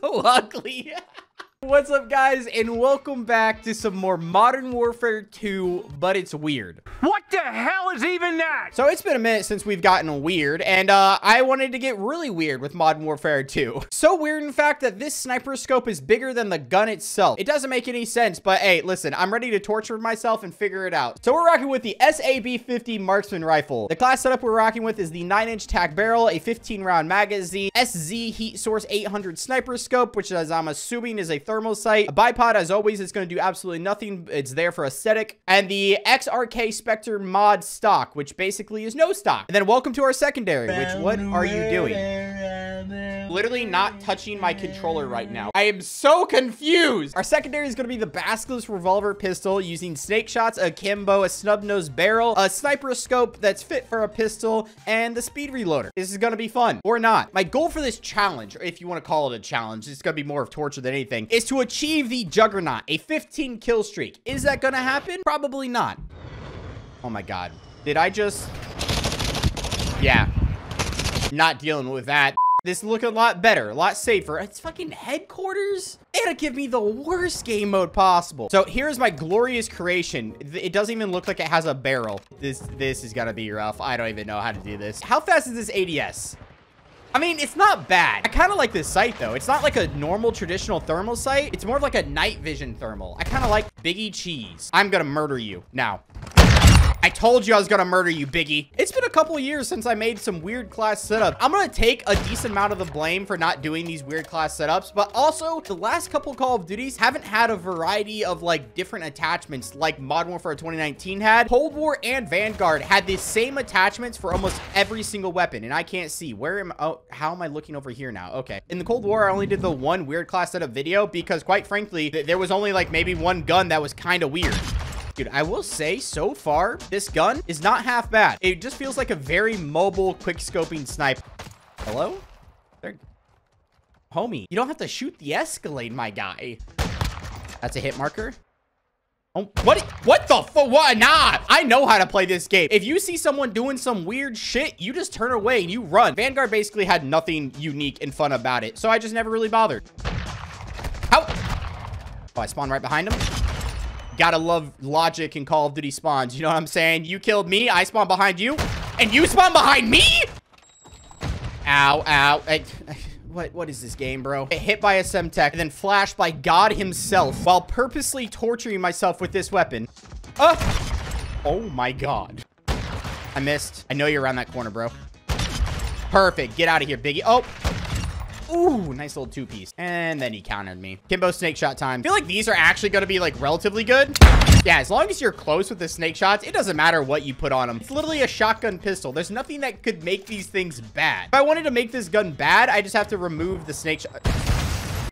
so ugly. What's up, guys, and welcome back to some more Modern Warfare 2, but it's weird. What the hell is even that? So it's been a minute since we've gotten weird, and I wanted to get really weird with Modern Warfare 2. So weird, in fact, that this sniper scope is bigger than the gun itself. It doesn't make any sense, but hey, listen, I'm ready to torture myself and figure it out. So we're rocking with the SAB-50 Marksman Rifle. The class setup we're rocking with is the 9-inch tack barrel, a 15-round magazine, SZ Heat Source 800 sniper scope, which, as I'm assuming, is a thermal sight. A bipod, as always, is going to do absolutely nothing. It's there for aesthetic. And the XRK Spectre mod stock, which basically is no stock. And then welcome to our secondary, which, what are you doing? Literally not touching my controller right now. I am so confused. Our secondary is going to be the Basculus revolver pistol using snake shots, a akimbo, a snub nose barrel, a sniper scope that's fit for a pistol, and the speed reloader. This is going to be fun, or not. My goal for this challenge, if you want to call it a challenge, it's going to be more of torture than anything, is to achieve the Juggernaut, a 15 kill streak. Is that gonna happen? Probably not. Oh my God. Did I just... Yeah. Not dealing with that. This looks a lot better, a lot safer. It's fucking headquarters? It'll give me the worst game mode possible. So here's my glorious creation. It doesn't even look like it has a barrel. This is gonna be rough. I don't even know how to do this. How fast is this ADS? I mean, it's not bad. I kind of like this sight, though. It's not like a normal traditional thermal sight. It's more of like a night vision thermal. I kind of like Biggie Cheese. I'm gonna murder you now. I told you I was gonna murder you, Biggie. It's been a couple years since I made some weird class setup. I'm gonna take a decent amount of the blame for not doing these weird class setups, but also the last couple Call of Duties haven't had a variety of like different attachments like Modern Warfare 2019 had. Cold War and Vanguard had the same attachments for almost every single weapon, and I can't see. Where am I? Oh, how am I looking over here now? Okay. In the Cold War, I only did the one weird class setup video because, quite frankly, there was only like maybe one gun that was kind of weird. Dude, I will say, so far, this gun is not half bad. It just feels like a very mobile, quick-scoping sniper. Hello? There. Homie, you don't have to shoot the Escalade, my guy. That's a hit marker. Oh, what the fuck? What? Nah, I know how to play this game. If you see someone doing some weird shit, you just turn away and you run. Vanguard basically had nothing unique and fun about it, so I just never really bothered. How? Oh, I spawned right behind him. Gotta love logic in Call of Duty spawns. You know what I'm saying? You killed me, I spawned behind you, and you spawned behind me? Ow, ow. What is this game, bro? Get hit by a Semtech and then flashed by God himself while purposely torturing myself with this weapon. Oh my God. I missed. I know you're around that corner, bro. Perfect. Get out of here, Biggie. Oh. Ooh, nice little two-piece. And then he countered me. Kimbo snake shot time. I feel like these are actually going to be, like, relatively good. Yeah, as long as you're close with the snake shots, it doesn't matter what you put on them. It's literally a shotgun pistol. There's nothing that could make these things bad. If I wanted to make this gun bad, I just have to remove the snake shot.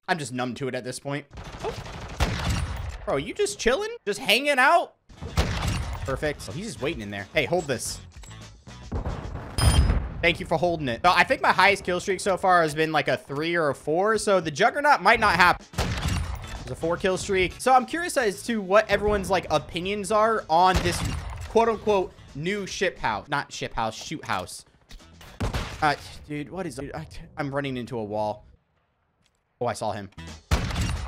I'm just numb to it at this point. Oh. Bro, you just chilling? Just hanging out? Perfect. Oh, he's just waiting in there. Hey, hold this. Thank you for holding it. So I think my highest kill streak so far has been like a 3 or a 4. So the Juggernaut might not happen. There's a 4 kill streak. So I'm curious as to what everyone's like opinions are on this quote unquote new ship house. Not ship house, shoot house. Dude, what is, dude, I'm running into a wall. Oh, I saw him.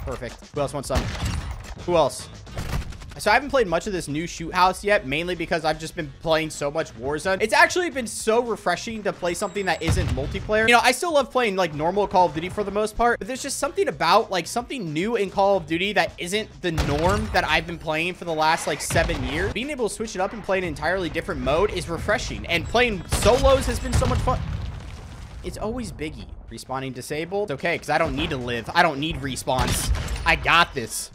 Perfect. Who else wants some? Who else? So I haven't played much of this new shoot house yet, mainly because I've just been playing so much Warzone. It's actually been so refreshing to play something that isn't multiplayer. You know, I still love playing like normal Call of Duty for the most part, but there's just something about like something new in Call of Duty that isn't the norm that I've been playing for the last like 7 years. Being able to switch it up and play an entirely different mode is refreshing, and playing solos has been so much fun. It's always Biggie. Respawning disabled. It's okay, because I don't need to live. I don't need respawns. I got this.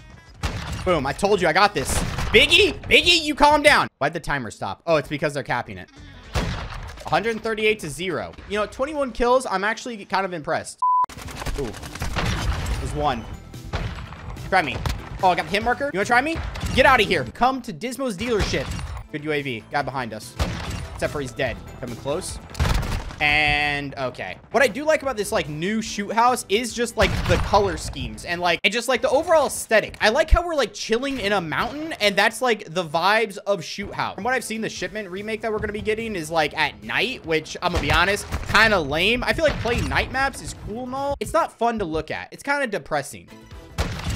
Boom, I told you I got this. Biggie, Biggie, you calm down. Why'd the timer stop? Oh, it's because they're capping it. 138-0. You know, 21 kills, I'm actually kind of impressed. Ooh, there's one. Try me. Oh, I got the hit marker. You wanna try me? Get out of here. Come to Dysmo's dealership. Good UAV, guy behind us. Except for he's dead. Coming close. And okay, what I do like about this like new shoot house is just like the color schemes and like just like the overall aesthetic. I like how we're like chilling in a mountain, and that's like the vibes of shoot house. From what I've seen, the shipment remake that we're gonna be getting is like at night, which I'm gonna be honest, kind of lame. I feel like playing night maps is cool and all. It's not fun to look at. It's kind of depressing.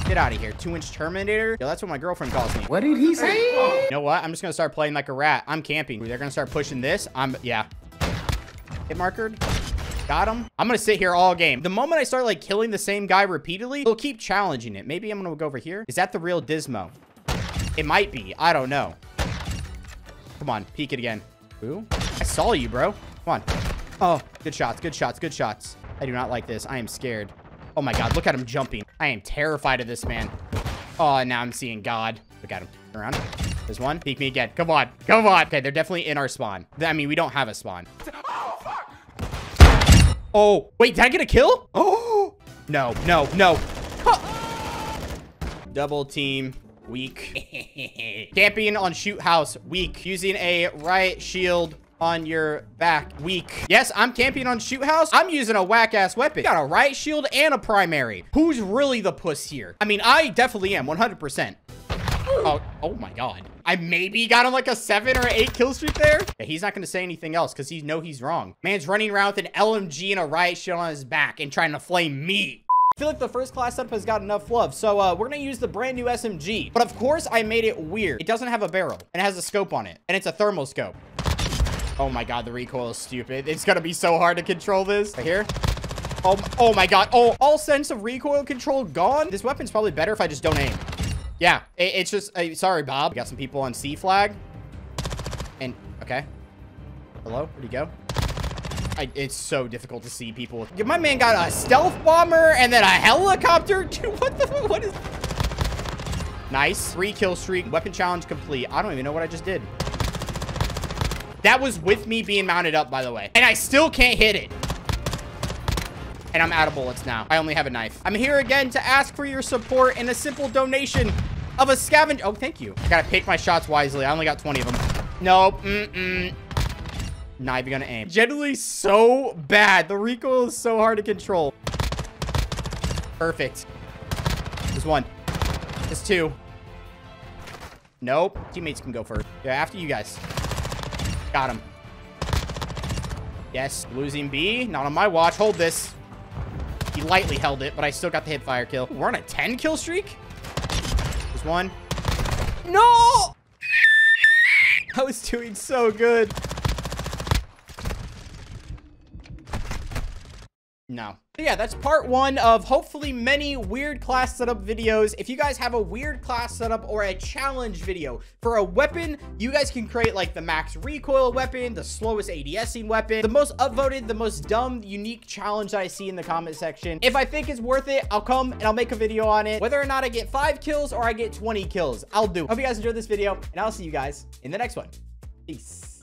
Get out of here. 2-inch Terminator. Yo, that's what my girlfriend calls me. What did he say? You know what? I'm just gonna start playing like a rat. I'm camping. They're gonna start pushing this. Yeah. Hit markered. Got him. I'm gonna sit here all game. The moment I start like killing the same guy repeatedly, he'll keep challenging it. Maybe I'm gonna go over here. Is that the real Dysmo? It might be. I don't know. Come on, peek it again. Ooh, I saw you, bro. Come on. Oh, good shots, good shots, good shots. I do not like this. I am scared. Oh my God, look at him jumping. I am terrified of this man. Oh, now I'm seeing God. Look at him. Turn around. There's one. Peek me again. Come on. Come on. Okay, they're definitely in our spawn. I mean, we don't have a spawn. Oh, fuck. Oh, wait, did I get a kill? Oh, no, no, no. Huh. Double team. Weak. Camping on shoot house. Weak. Using a riot shield on your back. Weak. Yes, I'm camping on shoot house. I'm using a whack ass weapon. Got a riot shield and a primary. Who's really the puss here? I mean, I definitely am 100%. Oh my God. I maybe got him like a 7 or 8 kill streak there. Yeah, he's not going to say anything else because he knows he's wrong. Man's running around with an LMG and a riot shield on his back and trying to flame me. I feel like the first class setup has got enough love, so we're gonna use the brand new SMG. But of course, I made it weird. It doesn't have a barrel, and it has a scope on it, and it's a thermal scope. Oh my God, the recoil is stupid. It's gonna be so hard to control this. Right here. Oh my God. Oh, all sense of recoil control gone. This weapon's probably better if I just don't aim. Yeah, it's just, sorry, Bob. We got some people on C flag. And, okay. Hello, where'd he go? It's so difficult to see people. My man got a stealth bomber and then a helicopter. Dude, what is... Nice. 3 kill streak. Weapon challenge complete. I don't even know what I just did. That was with me being mounted up, by the way. And I still can't hit it. And I'm out of bullets now. I only have a knife. I'm here again to ask for your support and a simple donation of a scavenger. Oh, thank you. I gotta pick my shots wisely. I only got 20 of them. Nope. Mm-mm. Not even gonna aim. Generally so bad. The recoil is so hard to control. Perfect. There's one. There's two. Nope. Teammates can go first. Yeah, after you guys. Got him. Yes. Losing B. Not on my watch. Hold this. He lightly held it, but I still got the hip fire kill. We're on a 10 kill streak? There's one. No! I was doing so good. No. But yeah, that's part one of hopefully many weird class setup videos. If you guys have a weird class setup or a challenge video for a weapon, you guys can create like the max recoil weapon, the slowest ADSing weapon, the most upvoted, the most dumb, unique challenge that I see in the comment section. If I think it's worth it, I'll come and I'll make a video on it. Whether or not I get 5 kills or I get 20 kills, I'll do. Hope you guys enjoyed this video, and I'll see you guys in the next one. Peace.